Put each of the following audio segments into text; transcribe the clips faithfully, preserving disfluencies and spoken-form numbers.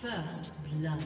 First blood.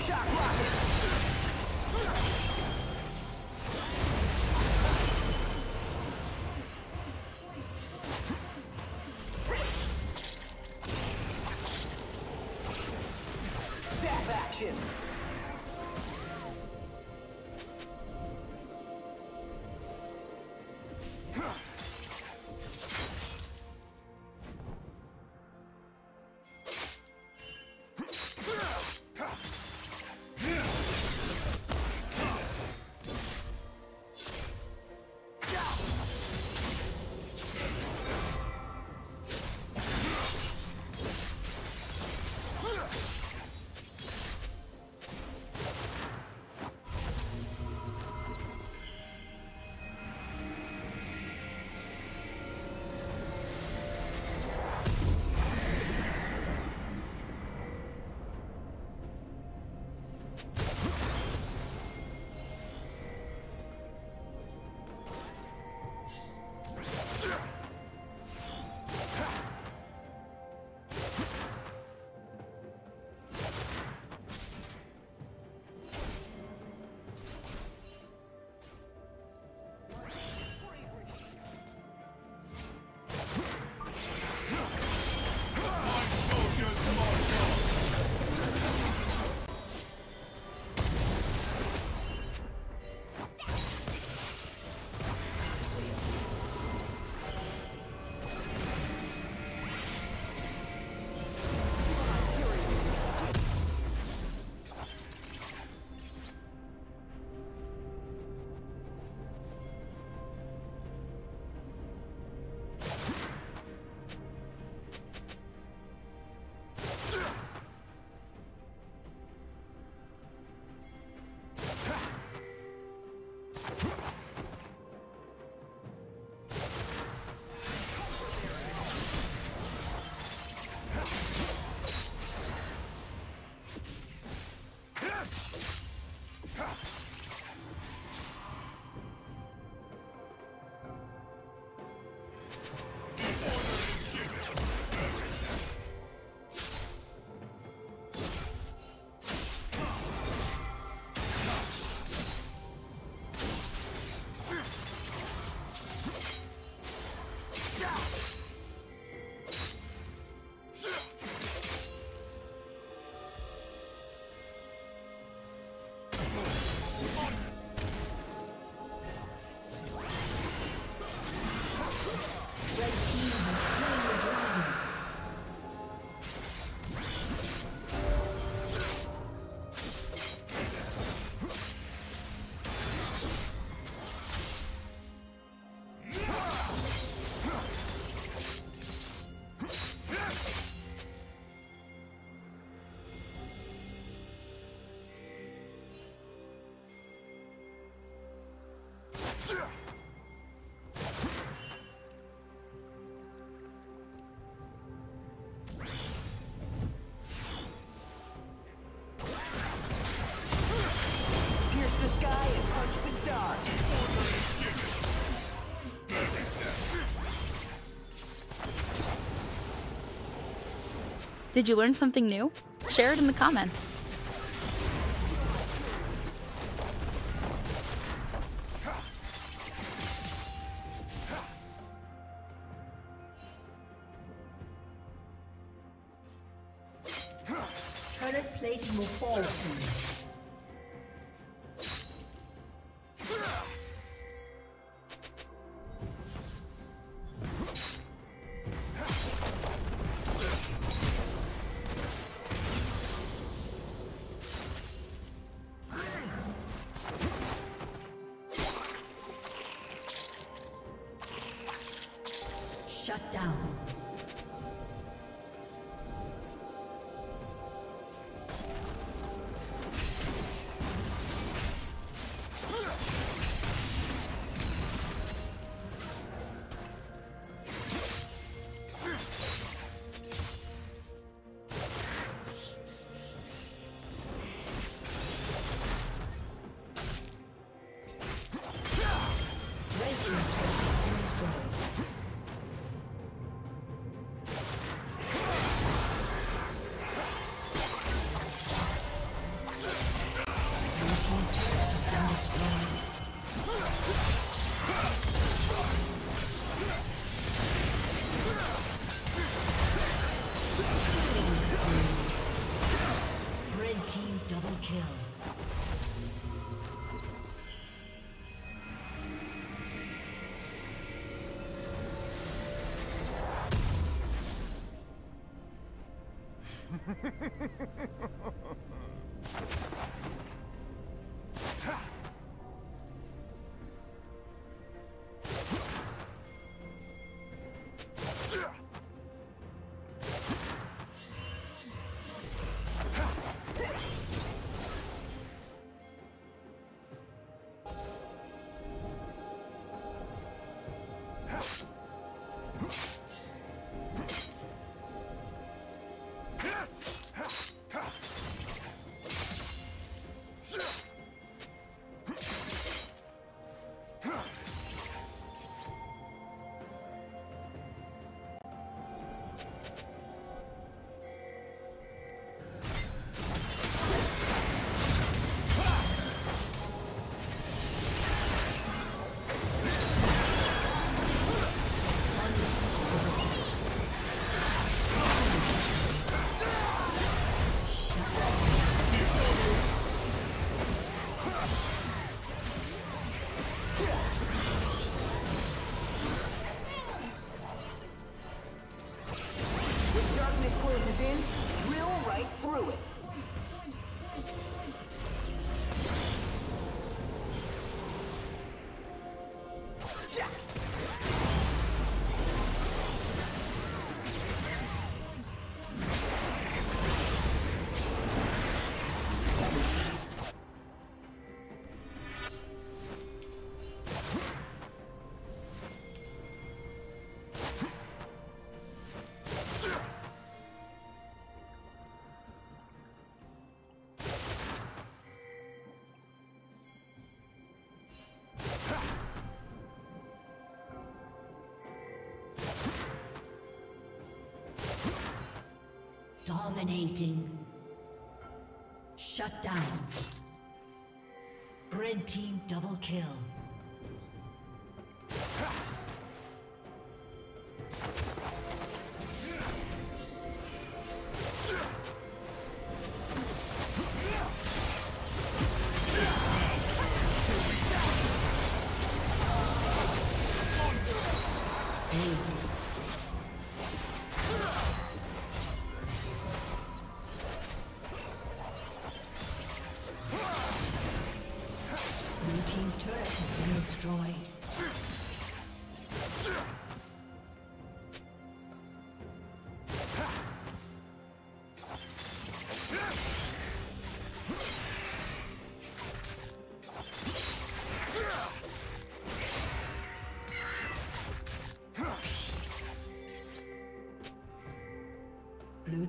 Shock rockets! Zap action! Did you learn something new? Share it in the comments. Turret plate will fall soon. Shut down. Dominating. Shut down. Red team double kill. Blue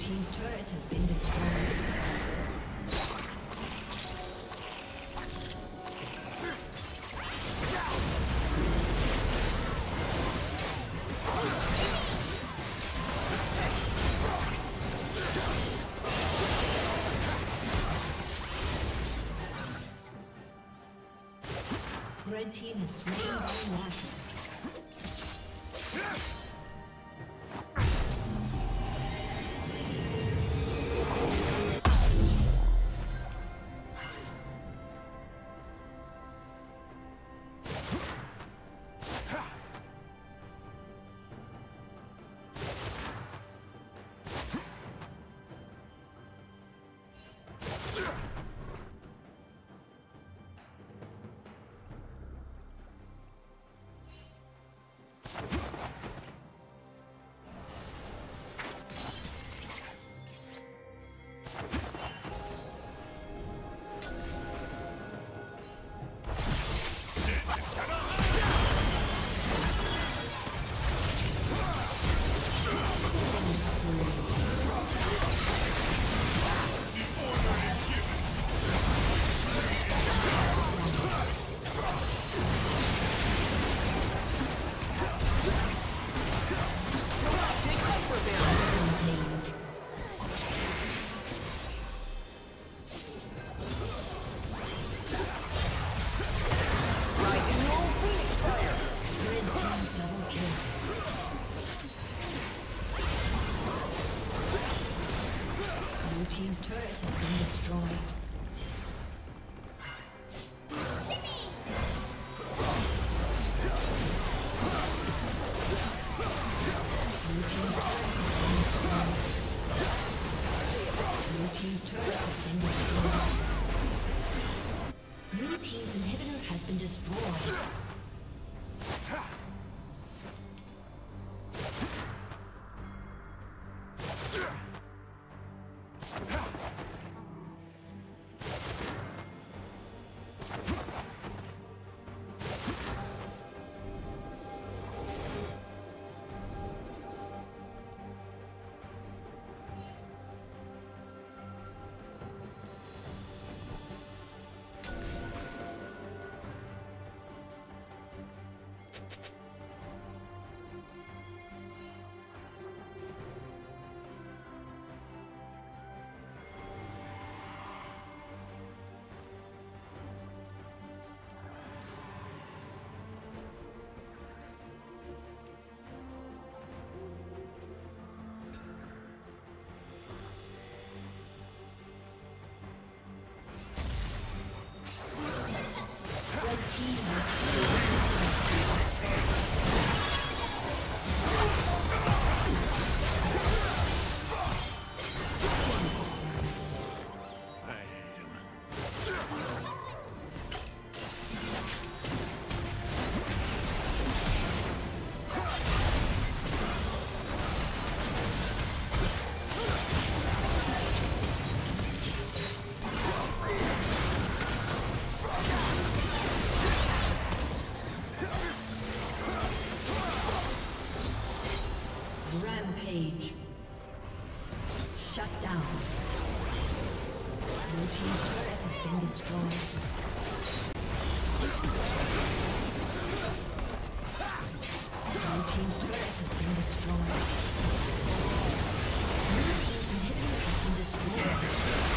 team's turret has been destroyed. Red team is slain by Washington. Team's turret has been destroyed. Rampage. Shut down. Blue team's turret has been destroyed. Blue team's turret has been destroyed. Blue team's inhibitor has been destroyed.